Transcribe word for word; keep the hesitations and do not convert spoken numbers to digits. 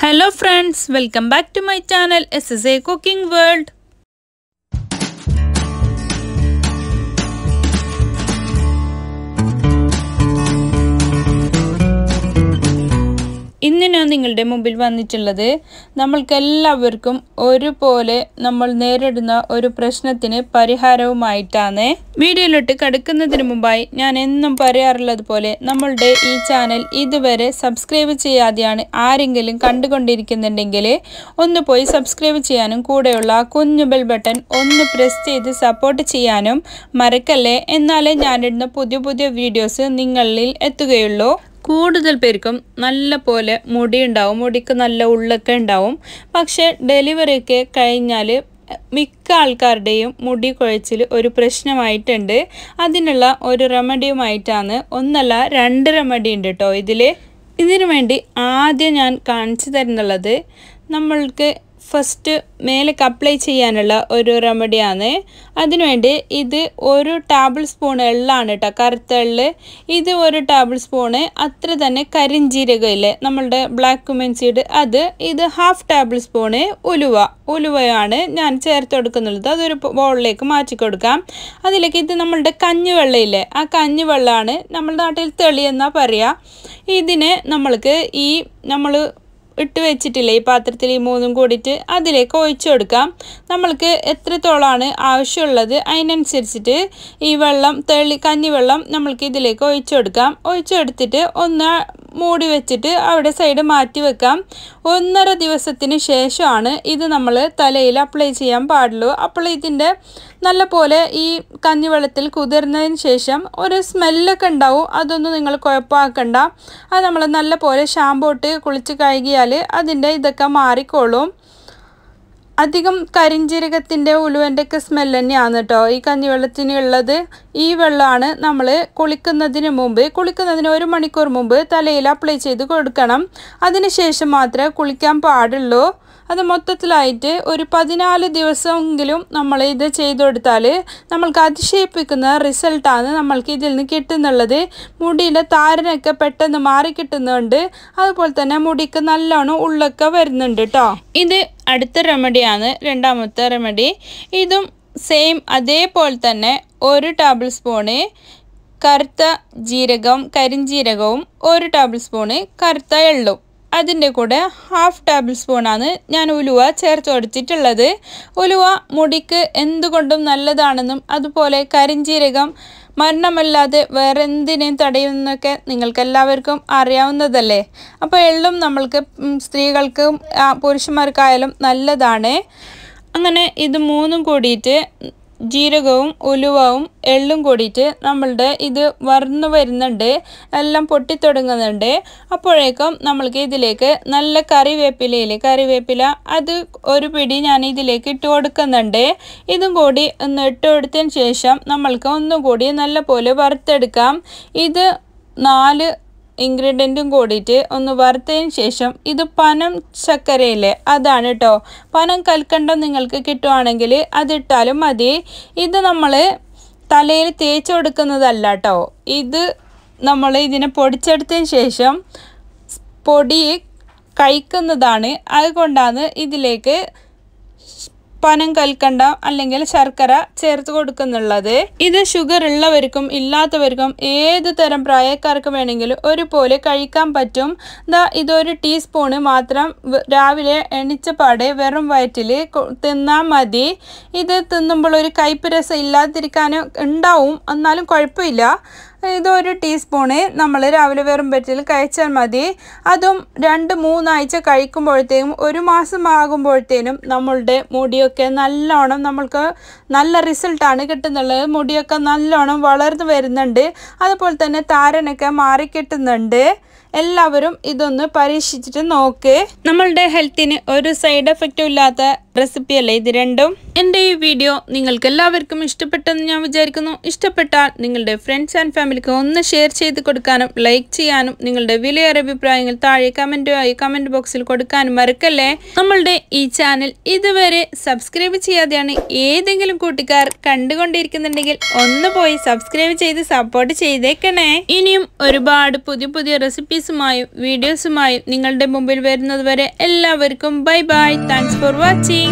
Hello friends, welcome back to my channel S S A Cooking World. ഇന്ന് ഞാൻ നിങ്ങളുടെ മുമ്പിൽ വന്നിട്ടുള്ളത് നമ്മൾക്കെല്ലാവർക്കും ഒരുപോലെ നമ്മൾ നേരിടുന്ന ഒരു പ്രശ്നത്തിനെ പരിഹാരവുമായിട്ടാണ്. വീഡിയോയിലോട്ട് കടക്കുന്നതിന് മുമ്പായി ഞാൻ എന്നും പറയാറുള്ളതുപോലെ നമ്മളുടെ ഈ ചാനൽ ഇതുവരെ സബ്സ്ക്രൈബ് ചെയ്യാതെയാണ് ആരെങ്കിലും കണ്ടുകൊണ്ടിരിക്കുന്നുണ്ടെങ്കിൽ ഒന്ന് പോയി സബ്സ്ക്രൈബ് ചെയ്യാനും കൂടെയുള്ള കുഞ്ഞു ബെൽ ബട്ടൺ ഒന്ന് പ്രസ് ചെയ്ത് സപ്പോർട്ട് ചെയ്യാനും മറക്കല്ലേ. എന്നാലേ ഞാനിടുന്ന പുതിയ പുതിയ വീഡിയോസ് നിങ്ങളിൽ എത്തുകയുള്ളൂ. കൂടുതൽ പേർക്കും നല്ല പോലെ മുടിയുണ്ടാവും, മുടിക്ക് നല്ല ഉള്ളൊക്കെ ഉണ്ടാവും. പക്ഷേ ഡെലിവറിയൊക്കെ കഴിഞ്ഞാൽ മിക്ക ആൾക്കാരുടെയും മുടി കൊഴിച്ചിൽ ഒരു പ്രശ്നമായിട്ടുണ്ട്. അതിനുള്ള ഒരു റെമഡിയുമായിട്ടാണ്, ഒന്നല്ല രണ്ട് റെമഡി ഉണ്ട് കേട്ടോ ഇതിൽ. ഇതിനു വേണ്ടി ആദ്യം ഞാൻ കാണിച്ചു തരുന്നുള്ളത് നമ്മൾക്ക് ഫസ്റ്റ് മേലേക്ക് അപ്ലൈ ചെയ്യാനുള്ള ഒരു റെമഡിയാണ്. അതിനുവേണ്ടി ഇത് ഒരു ടേബിൾ സ്പൂൺ എള്ളാണ് കേട്ടോ, കറുത്ത എള്ള്. ഇത് ഒരു ടേബിൾ സ്പൂണ്. അത്ര തന്നെ കരിഞ്ജീരകയില്ലേ നമ്മളുടെ ബ്ലാക്ക് കുമിൻ സീഡ്, അത് ഇത് ഹാഫ് ടേബിൾ സ്പൂണ്. ഉലുവ ഉലുവയാണ് ഞാൻ ചേർത്ത് കൊടുക്കുന്നുള്ളത്. അതൊരു ബൗളിലേക്ക് മാറ്റി കൊടുക്കാം. അതിലേക്ക് ഇത് നമ്മളുടെ കഞ്ഞിവെള്ളയില്ലേ, ആ കഞ്ഞിവെള്ളമാണ് നമ്മുടെ നാട്ടിൽ തെളിയെന്നാ പറയുക. ഇതിനെ നമ്മൾക്ക് ഈ നമ്മൾ ഇട്ട് വെച്ചിട്ടില്ല ഈ പാത്രത്തിൽ, ഈ മൂന്നും കൂടിയിട്ട് അതിലേക്ക് ഒഴിച്ചു കൊടുക്കാം. നമ്മൾക്ക് എത്രത്തോളമാണ് ആവശ്യമുള്ളത് അതിനനുസരിച്ചിട്ട് ഈ വെള്ളം തെളി കഞ്ഞിവെള്ളം നമ്മൾക്ക് ഇതിലേക്ക് ഒഴിച്ചു കൊടുക്കാം. ഒഴിച്ചു കൊടുത്തിട്ട് ഒന്ന് മൂടി വെച്ചിട്ട് അവിടെ സൈഡ് മാറ്റി വെക്കാം. ഒന്നര ദിവസത്തിന് ശേഷമാണ് ഇത് നമ്മൾ തലയിൽ അപ്ലൈ ചെയ്യാൻ പാടുള്ളൂ. അപ്പോൾ ഇതിൻ്റെ നല്ല പോലെ ഈ കഞ്ഞിവെള്ളത്തിൽ കുതിർന്നതിന് ശേഷം ഒരു സ്മെല്ലൊക്കെ ഉണ്ടാവും, അതൊന്നും നിങ്ങൾ കുഴപ്പമാക്കണ്ട. അത് നമ്മൾ നല്ല പോലെ ഷാമ്പൂ ഇട്ട് കുളിച്ച് കഴുകിയാൽ അതിൻ്റെ ഇതൊക്കെ മാറിക്കോളും. അധികം കരിഞ്ജീരകത്തിൻ്റെ ഉലുവൻ്റെ ഒക്കെ സ്മെല്ല് തന്നെയാണ് കേട്ടോ ഈ കഞ്ഞിവെള്ളത്തിന് ഉള്ളത്. ഈ വെള്ളമാണ് നമ്മൾ കുളിക്കുന്നതിന് മുമ്പ് കുളിക്കുന്നതിന് ഒരു മണിക്കൂർ മുമ്പ് തലയിൽ അപ്ലൈ ചെയ്ത് കൊടുക്കണം. അതിന് ശേഷം മാത്രമേ കുളിക്കാൻ പാടുള്ളൂ. അത് മൊത്തത്തിലായിട്ട് ഒരു പതിനാല് ദിവസമെങ്കിലും നമ്മൾ ഇത് ചെയ്തു കൊടുത്താൽ നമ്മൾക്ക് അതിശയിപ്പിക്കുന്ന റിസൾട്ടാണ് നമ്മൾക്ക് ഇതിൽ നിന്ന് കിട്ടുന്നുള്ളത്. മുടിയിലെ താരനൊക്കെ പെട്ടെന്ന് മാറിക്കിട്ടുന്നുണ്ട്. അതുപോലെ തന്നെ മുടിക്ക് നല്ലോണം ഉള്ളൊക്കെ വരുന്നുണ്ട് കേട്ടോ. ഇത് അടുത്ത റെമഡിയാണ്, രണ്ടാമത്തെ റെമഡി. ഇതും സെയിം അതേപോലെ തന്നെ ഒരു ടേബിൾ സ്പൂണ് കറുത്ത ജീരകം കരിഞ്ജീരകവും ഒരു ടേബിൾ സ്പൂണ് കറുത്ത എള്ളും, അതിൻ്റെ കൂടെ ഹാഫ് ടേബിൾ സ്പൂണാണ് ഞാൻ ഉലുവ ചേർത്ത് കൊടുത്തിട്ടുള്ളത്. ഉലുവ മുടിക്ക് എന്തുകൊണ്ടും നല്ലതാണെന്നും അതുപോലെ കരിഞ്ജീരകം മരണമല്ലാതെ വേറെ എന്തിനേയും തടയുമെന്നൊക്കെ നിങ്ങൾക്കെല്ലാവർക്കും അറിയാവുന്നതല്ലേ. അപ്പോൾ എള്ളും നമ്മൾക്ക് സ്ത്രീകൾക്കും പുരുഷന്മാർക്കായാലും നല്ലതാണ്. അങ്ങനെ ഇത് മൂന്നും കൂടിയിട്ട് ജീരകവും ഉലുവവും എള്ളും കൂടിയിട്ട് നമ്മളുടെ ഇത് വറന്നു വരുന്നുണ്ട്, എല്ലാം പൊട്ടിത്തുടങ്ങുന്നുണ്ട്. അപ്പോഴേക്കും നമ്മൾക്ക് ഇതിലേക്ക് നല്ല കറിവേപ്പിലയില്ലേ കറിവേപ്പില, അത് ഒരു പിടി ഞാൻ ഇതിലേക്ക് ഇട്ട് കൊടുക്കുന്നുണ്ട്. ഇതും കൂടി ഒന്ന് ഇട്ട് കൊടുത്തതിന് ശേഷം നമ്മൾക്ക് ഒന്നും കൂടി നല്ല പോലെ വറുത്തെടുക്കാം. ഇത് നാല് ഇൻഗ്രീഡിയൻറ്റും കൂടിയിട്ട് ഒന്ന് വറുത്തതിന് ശേഷം ഇത് പനം ശർക്കരയില്ലേ അതാണ് കേട്ടോ. പനം കൽക്കണ്ടം നിങ്ങൾക്ക് കിട്ടുവാണെങ്കിൽ അതിട്ടാലും മതി. ഇത് നമ്മൾ തലയിൽ തേച്ച് കൊടുക്കുന്നതല്ല കേട്ടോ. ഇത് നമ്മൾ ഇതിനെ പൊടിച്ചെടുത്തതിന് ശേഷം പൊടി കഴിക്കുന്നതാണ്. അതുകൊണ്ടാണ് ഇതിലേക്ക് പനം കൽക്കണ്ടം അല്ലെങ്കിൽ ശർക്കര ചേർത്ത് കൊടുക്കുന്നുള്ളത്. ഇത് ഷുഗർ ഉള്ളവർക്കും ഇല്ലാത്തവർക്കും ഏത് തരം പ്രായക്കാർക്ക് വേണമെങ്കിലും ഒരുപോലെ കഴിക്കാൻ പറ്റും. ദാ ഇതൊരു ടീസ്പൂണ് മാത്രം രാവിലെ എണിച്ചപാടെ വെറും വയറ്റിൽ തിന്നാൽ മതി. ഇത് തിന്നുമ്പോൾ ഒരു കയ്പ്പ് രസം ഇല്ലാതിരിക്കാനും ഉണ്ടാവും, എന്നാലും കുഴപ്പമില്ല. ഇതൊരു ടീസ്പൂണ് നമ്മൾ രാവിലെ വെറും വയറ്റിൽ കഴിച്ചാൽ മതി. അതും രണ്ട് മൂന്നാഴ്ച കഴിക്കുമ്പോഴത്തേക്കും ഒരു മാസം ആകുമ്പോഴത്തേനും നമ്മളുടെ മുടിയൊക്കെ നല്ലോണം നമ്മൾക്ക് നല്ല റിസൾട്ടാണ് കിട്ടുന്നുള്ളത്. മുടിയൊക്കെ നല്ലോണം വളർന്നു വരുന്നുണ്ട്. അതുപോലെ തന്നെ താരനൊക്കെ മാറിക്കിട്ടുന്നുണ്ട്. എല്ലാവരും ഇതൊന്ന് പരീക്ഷിച്ചിട്ട് നോക്ക്. നമ്മളുടെ ഹെൽത്തിന് ഒരു സൈഡ് എഫക്റ്റും ഇല്ലാത്ത recipe allaythirendum. Ende ee video ningalku ellavarkkum ishtapettennu njan vicharikkunnu. Ishtapettal ningalde friends and family ku onnu share cheythu kodukkanum like cheyanum ningalde vilayare abhiprayangal thaazhe comment ayi comment box il kodukkanum marakalle. Nammalde ee channel iduvare subscribe cheyyadeyanu edengilum kootikar kandukondirikkunnundengil onnu poi subscribe cheythu support cheyidekkane. Iniyum orupaadu pudhiya pudhiya recipes umayi videos umayi ningalde mumbil varunnathuvare ellavarkkum bye bye. Thanks for watching.